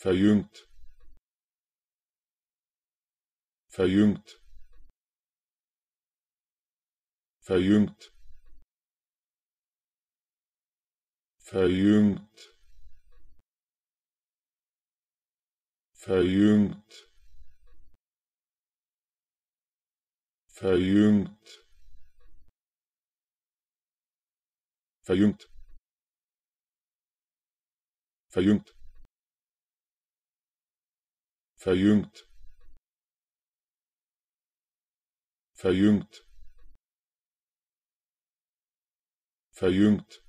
verjüngt, verjüngt, verjüngt, verjüngt, verjüngt, verjüngt, verjüngt, verjüngt, verjüngt, verjüngt, verjüngt,